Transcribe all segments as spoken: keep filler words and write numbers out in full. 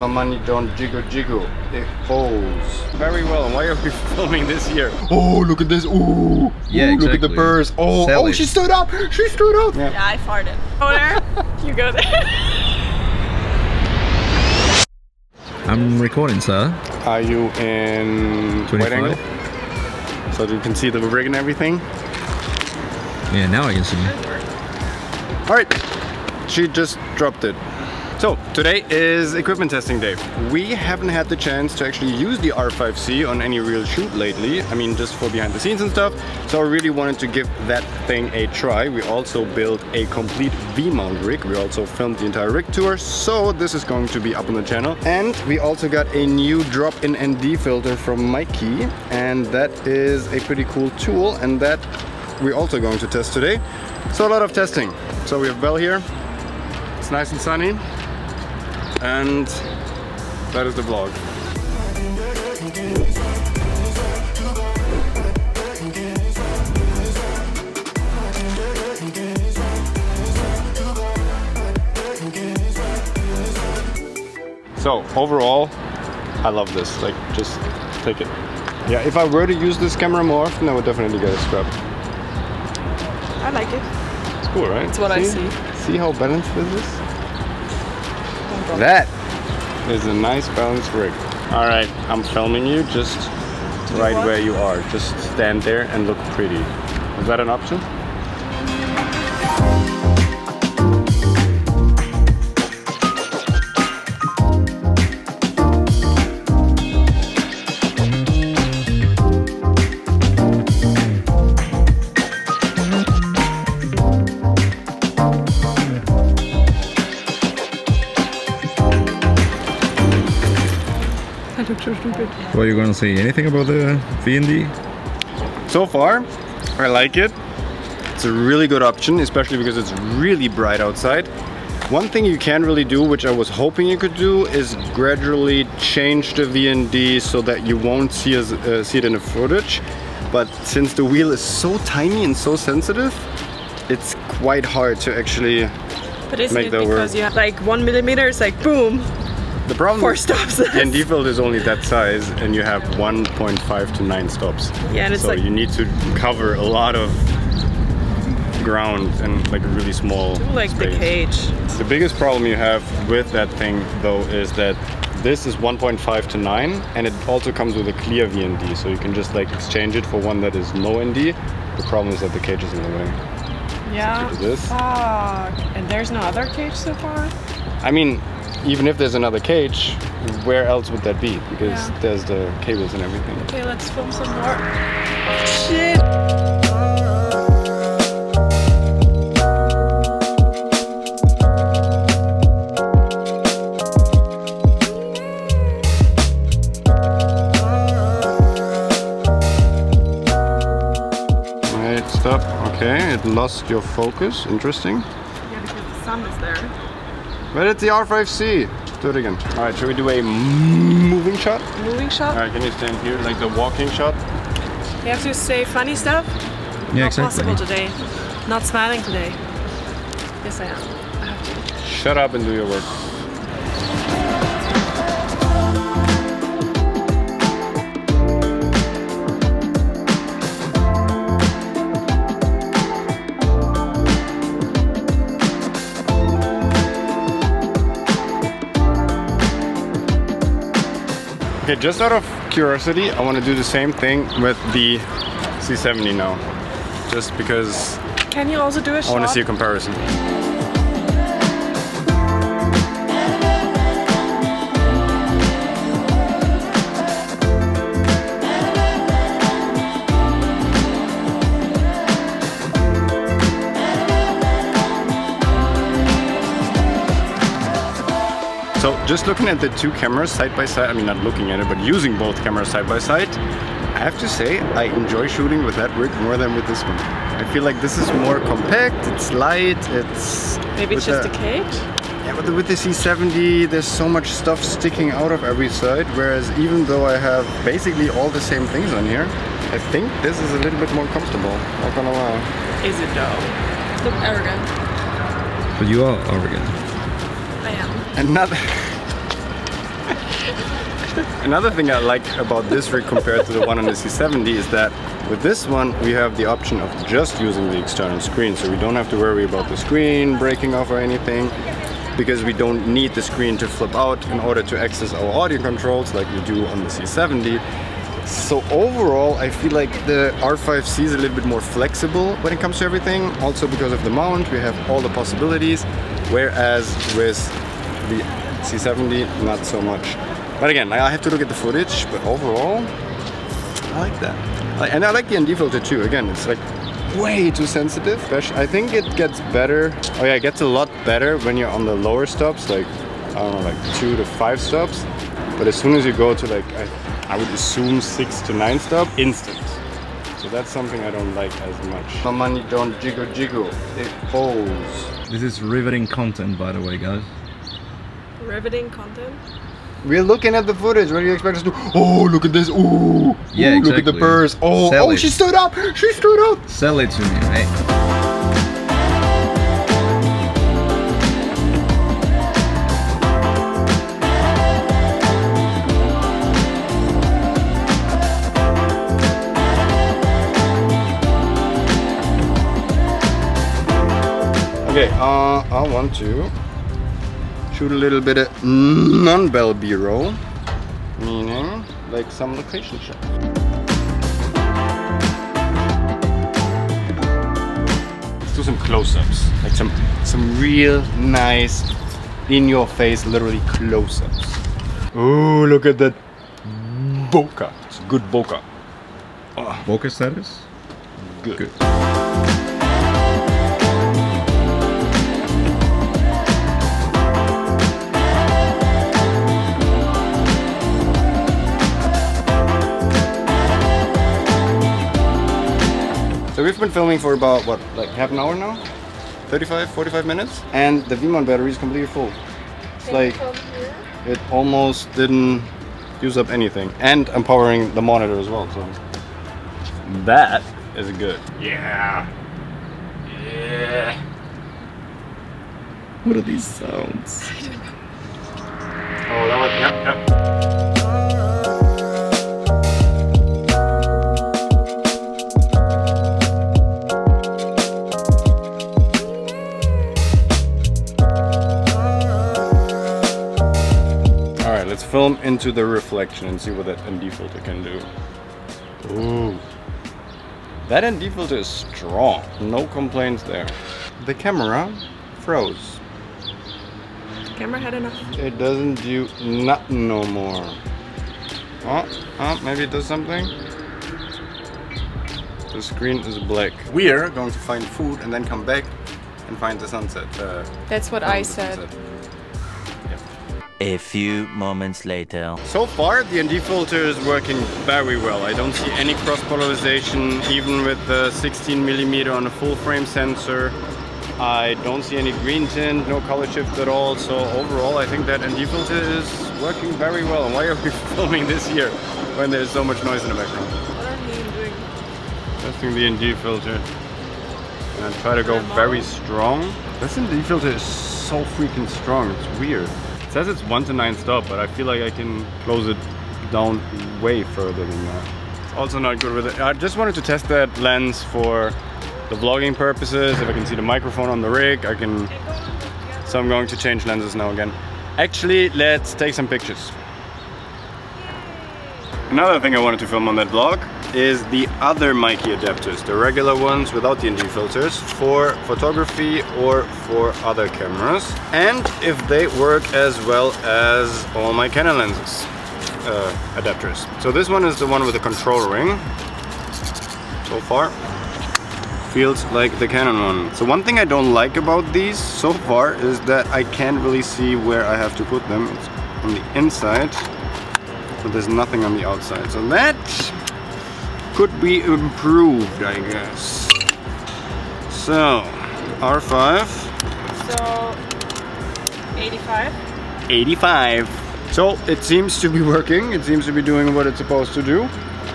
My money don't jiggle jiggle, it falls. Very well, why are we filming this here? Oh, look at this, ooh! Yeah, ooh, exactly. Look at the purse, oh, Sell oh, it. she stood up, she stood up! Yeah, yeah I farted. Owner, you go there. I'm recording, sir. Are you in twenty-five? Wide angle? So you can see the rig and everything? Yeah, now I can see. Alright, she just dropped it. So, today is equipment testing day. We haven't had the chance to actually use the R five C on any real shoot lately. I mean, just for behind the scenes and stuff. So I really wanted to give that thing a try. We also built a complete V mount rig. We also filmed the entire rig tour. So this is going to be up on the channel. And we also got a new drop-in N D filter from Mikey. And that is a pretty cool tool. And that we're also going to test today. So a lot of testing. So we have Belle here. It's nice and sunny. And that is the vlog. So overall, I love this. Like, just take it. Yeah, if I were to use this camera more often, I would definitely get a strap. I like it. It's cool, right? It's what I see. See how balanced this is? That is a nice balanced rig. All right, I'm filming you just right where you are. Just stand there and look pretty. Is that an option? What are you going to say? Anything about the V N D? So far, I like it. It's a really good option, especially because it's really bright outside. One thing you can really do, which I was hoping you could do, is gradually change the V N D so that you won't see, as, uh, see it in the footage. But since the wheel is so tiny and so sensitive, it's quite hard to actually make that work. But isn't it because you have like one millimeter, it's like boom. The problem Four stops. The N D filter is only that size, and you have one point five to nine stops. Yeah, and it's so like you need to cover a lot of ground and like a really small do like space. The cage. The biggest problem you have with that thing though is that this is one point five to nine, and it also comes with a clear V N D, so you can just like exchange it for one that is low N D. The problem is that the cage is in the way. Yeah. So this. Fuck. And there's no other cage so far. I mean. Even if there's another cage, where else would that be? Because yeah. There's the cables and everything. Okay, let's film some more. Shit! Alright, stop. Okay, it lost your focus. Interesting. Yeah, because the sun is there. But it's the R five C. Do it again. All right, should we do a moving shot? Moving shot? All right, can you stand here? Like the walking shot? You have to say funny stuff? Yeah, Not exactly. Not possible today. Not smiling today. Yes, I am. I have to. Shut up and do your work. Okay, just out of curiosity, I want to do the same thing with the C seventy now, just because. Can you also do a shot? I want to see a comparison. So just looking at the two cameras side by side, I mean not looking at it, but using both cameras side by side, I have to say I enjoy shooting with that rig more than with this one. I feel like this is more compact, it's light, it's... Maybe it's just a cage? Yeah, but with the C seventy there's so much stuff sticking out of every side, whereas even though I have basically all the same things on here, I think this is a little bit more comfortable, not gonna lie. Is it though? Look arrogant. But you are arrogant. I am. And not Another thing I like about this rig compared to the one on the C seventy is that with this one we have the option of just using the external screen, so we don't have to worry about the screen breaking off or anything, because we don't need the screen to flip out in order to access our audio controls like we do on the C seventy. So overall, I feel like the R five C is a little bit more flexible when it comes to everything. Also because of the mount, we have all the possibilities, whereas with the C seventy, not so much. But again, I have to look at the footage, but overall, I like that. And I like the N D filter too. Again, it's like way too sensitive. I think it gets better. Oh yeah, it gets a lot better when you're on the lower stops, like, I don't know, like two to five stops. But as soon as you go to like, I, I would assume six to nine stop, instant. So that's something I don't like as much. My money don't jiggle jiggle, it falls. This is riveting content, by the way, guys. Riveting content? We're looking at the footage. What do you expect us to do? Oh, look at this. Ooh, yeah, ooh, exactly. Look at the purse. Oh, Sell oh, it. She stood up. She stood up. Sell it to me, mate. Okay, uh, I want to shoot a little bit of non-bell B-roll, meaning like some location shot. Let's do some close-ups, like some some real nice, in-your-face, literally close-ups. Ooh, look at that bokeh! It's a good bokeh. Oh. Bokeh status? Good. Good. So we've been filming for about, what, like half an hour now? thirty-five, forty-five minutes? And the V mount battery is completely full. It's like, it almost didn't use up anything. And I'm powering the monitor as well, so. That is good. Yeah. Yeah. What are these sounds? I don't know. Oh, that was, yep, yep. Film into the reflection and see what that N D filter can do. Ooh. That N D filter is strong. No complaints there. The camera froze. The camera had enough. It doesn't do nothing no more. Oh, oh, maybe it does something. The screen is black. We're going to find food and then come back and find the sunset. Uh, That's what I said. Sunset. A few moments later. So far, the N D filter is working very well. I don't see any cross-polarization, even with the sixteen millimeter on a full-frame sensor. I don't see any green tint, no color shift at all. So overall, I think that N D filter is working very well. And why are we filming this here when there's so much noise in the background? What are you doing? Testing the N D filter. And I try to go very strong. This N D filter is so freaking strong, it's weird. It says it's one to nine stop, but I feel like I can close it down way further than that. It's also not good with it. I just wanted to test that lens for the vlogging purposes. If I can see the microphone on the rig, I can... So I'm going to change lenses now again. Actually, let's take some pictures. Another thing I wanted to film on that vlog is the other Mikey adapters, the regular ones without the N D filters, for photography or for other cameras, and if they work as well as all my Canon lenses uh, adapters. So this one is the one with the control ring. So far feels like the Canon one. So one thing I don't like about these so far is that I can't really see where I have to put them. It's on the inside, but there's nothing on the outside, so that could be improved, I guess. So, R five. So, eighty-five. eighty-five. So, it seems to be working. It seems to be doing what it's supposed to do.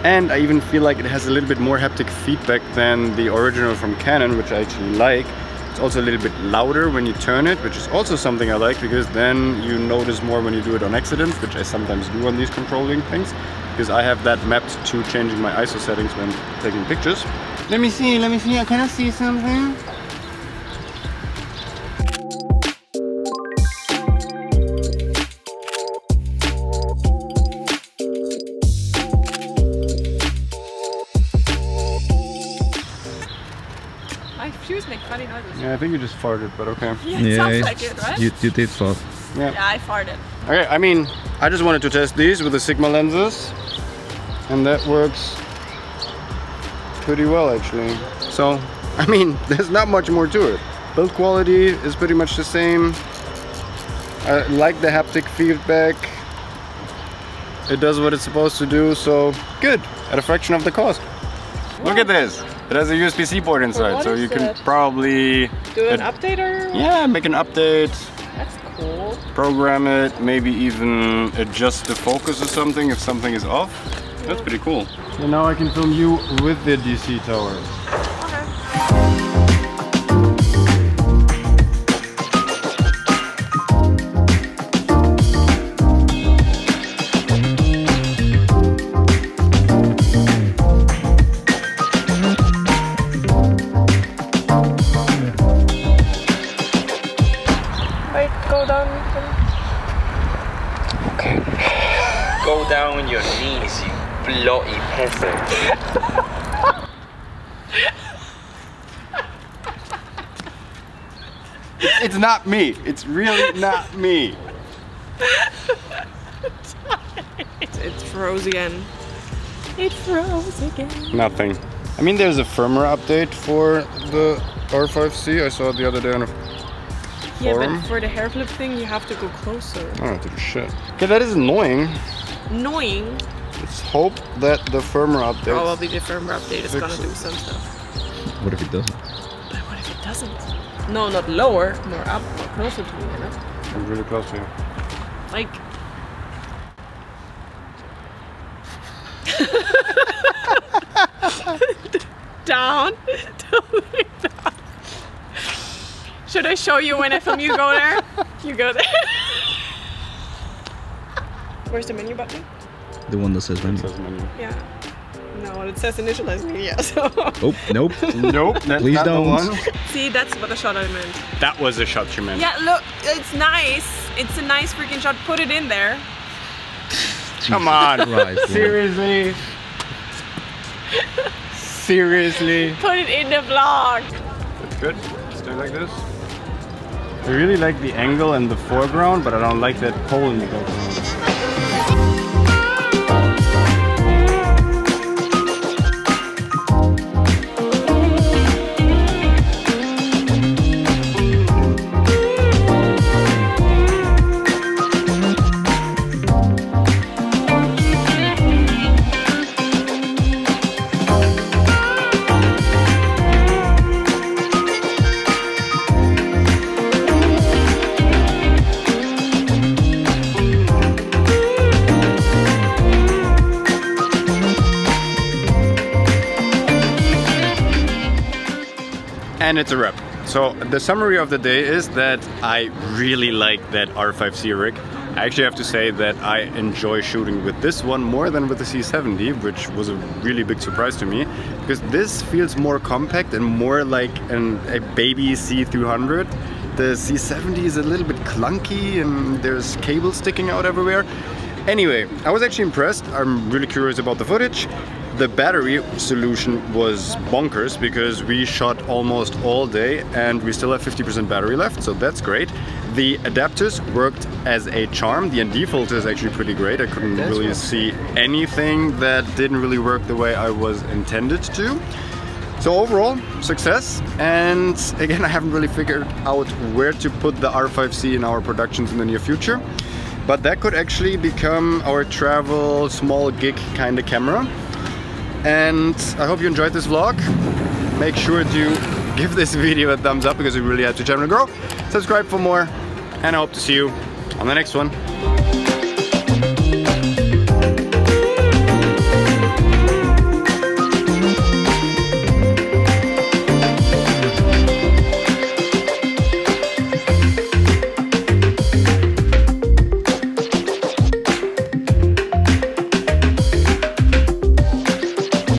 And I even feel like it has a little bit more haptic feedback than the original from Canon, which I actually like. It's also a little bit louder when you turn it, which is also something I like, because then you notice more when you do it on accident, which I sometimes do on these controlling things, because I have that mapped to changing my I S O settings when taking pictures. Let me see, let me see, can I see something? Yeah, I think you just farted, but okay. Yeah, it yeah, sounds like it, right? You, you did fart. Yeah. yeah, I farted. Okay, I mean, I just wanted to test these with the Sigma lenses, and that works pretty well, actually. So, I mean, there's not much more to it. Build quality is pretty much the same. I like the haptic feedback. It does what it's supposed to do, so good, at a fraction of the cost. Wow. Look at this. It has a U S B C port inside, so you can probably do an update or yeah, make an update. That's cool. Program it, maybe even adjust the focus or something if something is off. Yeah. That's pretty cool. And now I can film you with the D C tower. Okay. Bloody peasant. it's, it's not me. It's really not me. It's, it's froze again. It froze again. Nothing. I mean, there's a firmware update for the R five C. I saw it the other day on a Yeah, forum. But for the hair flip thing, you have to go closer. I don't do shit. Okay, that is annoying. Annoying? Let's hope that the firmware update... Probably the firmware update is gonna do some stuff. What if it doesn't? But what if it doesn't? No, not lower, more up, more closer to me, you know? I'm really close to you. Like... down, totally down. Should I show you when I film you go there? You go there. Where's the menu button? The one that says menu. Says menu. Yeah. No, it says initialize media, so... Oh, nope. Nope. Please don't. See, that's what a shot I meant. That was a shot you meant. Yeah, look, it's nice. It's a nice freaking shot. Put it in there. Come on. Right, seriously. Seriously. Put it in the vlog. That's good. Let's do it like this. I really like the angle in the foreground, but I don't like that pole in the background. And it's a wrap. So the summary of the day is that I really like that R five C rig. I actually have to say that I enjoy shooting with this one more than with the C seventy, which was a really big surprise to me, because this feels more compact and more like an, a baby C three hundred. The C seventy is a little bit clunky and there's cables sticking out everywhere. Anyway, I was actually impressed. I'm really curious about the footage. The battery solution was bonkers, because we shot almost all day and we still have fifty percent battery left, so that's great. The adapters worked as a charm. The N D filter is actually pretty great. I couldn't really see anything that didn't really work the way I was intended to. So overall, success. And again, I haven't really figured out where to put the R five C in our productions in the near future. But that could actually become our travel, small gig kind of camera. And I hope you enjoyed this vlog. Make sure to give this video a thumbs up, because it really helps the channel grow. Subscribe for more, and I hope to see you on the next one.